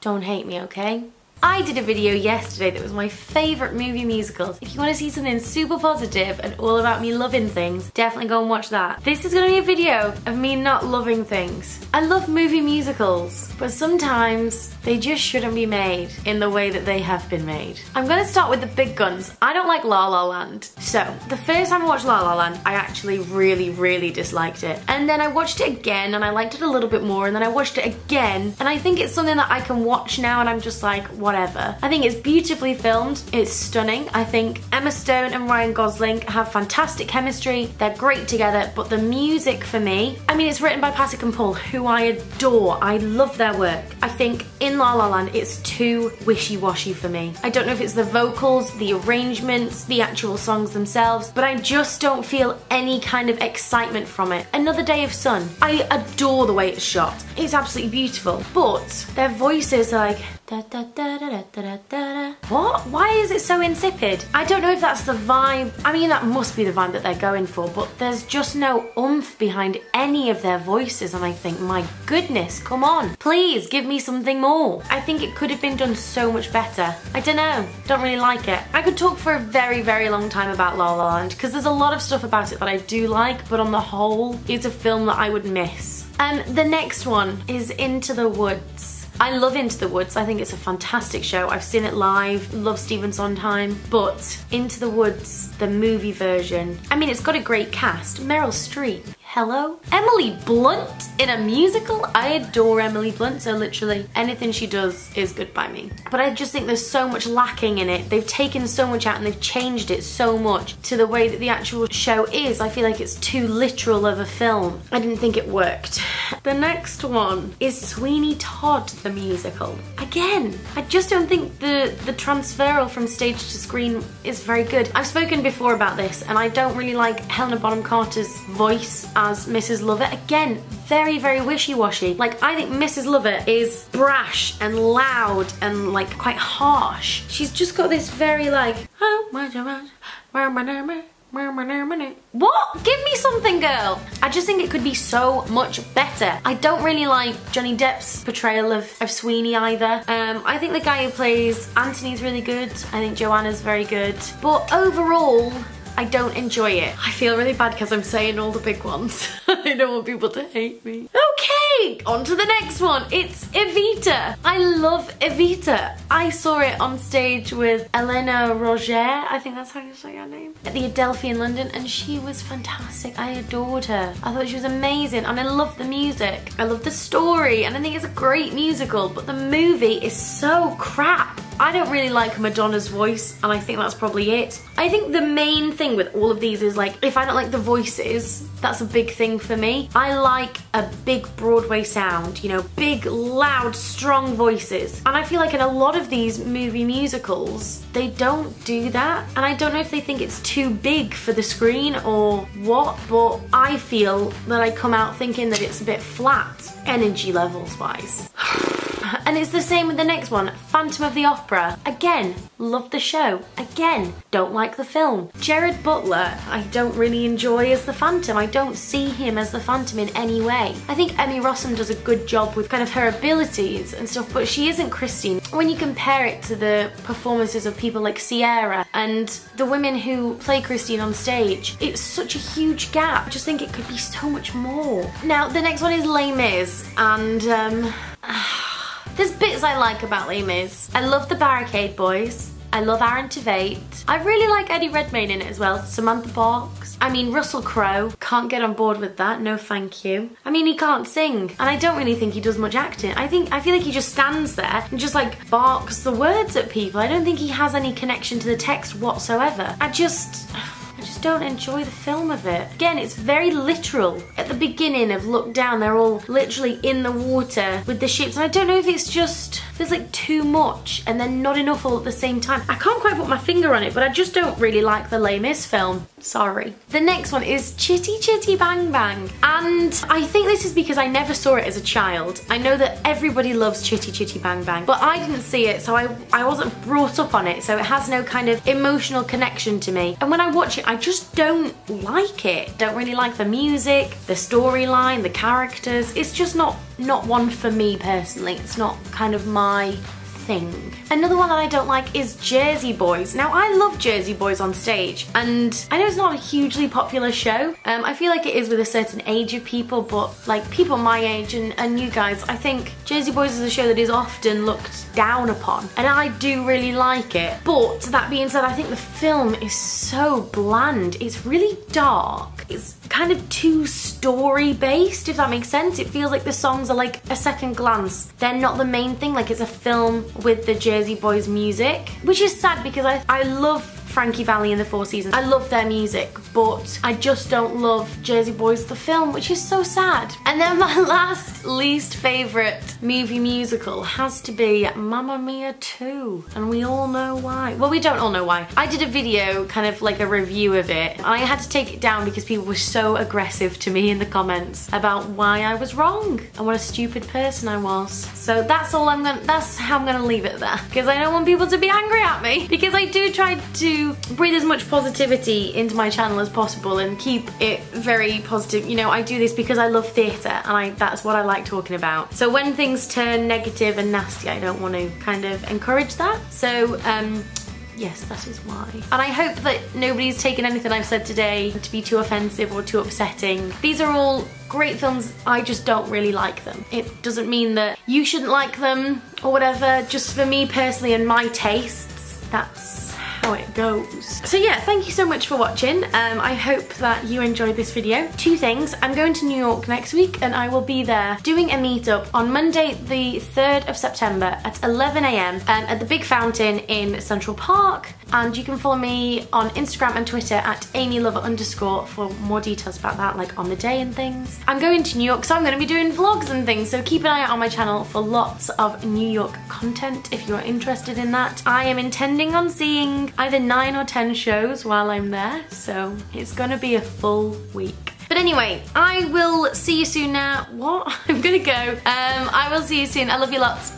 Don't hate me, okay? I did a video yesterday that was my favourite movie musicals. If you want to see something super positive and all about me loving things, definitely go and watch that. This is going to be a video of me not loving things. I love movie musicals, but sometimes they just shouldn't be made in the way that they have been made. I'm going to start with the big guns. I don't like La La Land. So, the first time I watched La La Land, I actually really disliked it. And then I watched it again and I liked it a little bit more, and then I watched it again. And I think it's something that I can watch now and I'm just like, whatever. I think it's beautifully filmed, it's stunning. I think Emma Stone and Ryan Gosling have fantastic chemistry, they're great together, but the music for me, I mean, it's written by Pasek and Paul, who I adore, I love their work. I think in La La Land it's too wishy-washy for me. I don't know if it's the vocals, the arrangements, the actual songs themselves, but I just don't feel any kind of excitement from it. Another Day of Sun, I adore the way it's shot, it's absolutely beautiful, but their voices are like da, da, da, da, da, da, da. What? Why is it so insipid? I don't know if that's the vibe. I mean, that must be the vibe that they're going for, but there's just no oomph behind any of their voices, and I think, my goodness, come on. Please, give me something more. I think it could have been done so much better. I don't know. Don't really like it. I could talk for a very long time about La La Land, because there's a lot of stuff about it that I do like, but on the whole, it's a film that I would miss. The next one is Into the Woods. I love Into the Woods, I think it's a fantastic show. I've seen it live, love Stephen Sondheim, but Into the Woods, the movie version, I mean, it's got a great cast. Meryl Streep, hello? Emily Blunt in a musical? I adore Emily Blunt, so literally anything she does is good by me. But I just think there's so much lacking in it. They've taken so much out and they've changed it so much to the way that the actual show is. I feel like it's too literal of a film. I didn't think it worked. The next one is Sweeney Todd, the musical. Again, I just don't think the transferal from stage to screen is very good. I've spoken before about this and I don't really like Helena Bonham Carter's voice as Mrs. Lovett. Again, very wishy-washy. Like, I think Mrs. Lovett is brash and loud and like quite harsh. She's just got this very like, oh my God. What? Give me something, girl! I just think it could be so much better. I don't really like Johnny Depp's portrayal of Sweeney either. I think the guy who plays Anthony's really good. I think Joanna's very good. But overall, I don't enjoy it. I feel really bad because I'm saying all the big ones. I don't want people to hate me. Okay, on to the next one. It's Evita. I love Evita. I saw it on stage with Elena Roger, I think that's how you say her name, at the Adelphi in London, and she was fantastic. I adored her. I thought she was amazing, and I love the music. I love the story, and I think it's a great musical, but the movie is so crap. I don't really like Madonna's voice, and I think that's probably it. I think the main thing with all of these is like, if I don't like the voices, that's a big thing for me. I like a big Broadway sound, you know, big, loud, strong voices. And I feel like in a lot of these movie musicals, they don't do that. And I don't know if they think it's too big for the screen or what, but I feel that I come out thinking that it's a bit flat, energy levels wise. And it's the same with the next one, Phantom of the Opera. Again, love the show. Again, don't like the film. Gerard Butler, I don't really enjoy as the Phantom. I don't see him as the Phantom in any way. I think Emmy Rossum does a good job with kind of her abilities and stuff, but she isn't Christine. When you compare it to the performances of people like Sierra and the women who play Christine on stage, it's such a huge gap. I just think it could be so much more. Now, the next one is Les Mis, and there's bits I like about Les Mis. I love the Barricade Boys. I love Aaron Tveit. I really like Eddie Redmayne in it as well. Samantha Barks. I mean, Russell Crowe. Can't get on board with that. No thank you. I mean, he can't sing. And I don't really think he does much acting. I feel like he just stands there and just like barks the words at people. I don't think he has any connection to the text whatsoever. I just don't enjoy the film of it. Again, it's very literal. At the beginning of Look Down, they're all literally in the water with the ships, and I don't know if it's just, there's like too much and then not enough all at the same time. I can't quite put my finger on it, but I just don't really like the Les Mis film. Sorry. The next one is Chitty Chitty Bang Bang, and I think this is because I never saw it as a child. I know that everybody loves Chitty Chitty Bang Bang, but I didn't see it, so I wasn't brought up on it, so it has no kind of emotional connection to me. And when I watch it, I just don't like it. Don't really like the music, the storyline, the characters. It's just not not one for me personally. It's not kind of my thing. Another one that I don't like is Jersey Boys. Now, I love Jersey Boys on stage, and I know it's not a hugely popular show. I feel like it is with a certain age of people, but like people my age and you guys, I think Jersey Boys is a show that is often looked down upon, and I do really like it. But that being said, I think the film is so bland. It's really dark. It's kind of too story based, if that makes sense. It feels like the songs are like a second glance. They're not the main thing, like it's a film with the Jersey Boys music, which is sad because I love Frankie Valli and the Four Seasons. I love their music, but I just don't love Jersey Boys the film, which is so sad. And then my last least favourite movie musical has to be Mamma Mia 2, and we all know why. Well, we don't all know why. I did a video, kind of like a review of it, and I had to take it down because people were so aggressive to me in the comments about why I was wrong and what a stupid person I was. So that's how I'm gonna leave it there, because I don't want people to be angry at me, because I do try to breathe as much positivity into my channel as possible and keep it very positive. You know, I do this because I love theatre, and that's what I like talking about. So when things turn negative and nasty, I don't want to kind of encourage that. So yes, that is why. And I hope that nobody's taken anything I've said today to be too offensive or too upsetting. These are all great films, I just don't really like them. It doesn't mean that you shouldn't like them or whatever, just for me personally and my tastes, that's how it goes. So yeah, thank you so much for watching. I hope that you enjoyed this video. Two things: I'm going to New York next week, and I will be there doing a meetup on Monday the 3rd of September at 11 a.m. At the Big Fountain in Central Park, and you can follow me on Instagram and Twitter at amylover_ for more details about that, like on the day and things. I'm going to New York, so I'm going to be doing vlogs and things, so keep an eye out on my channel for lots of New York content if you're interested in that. I am intending on seeing either 9 or 10 shows while I'm there, so it's gonna be a full week. But anyway, I will see you soon now. What? I'm gonna go. I will see you soon. I love you lots.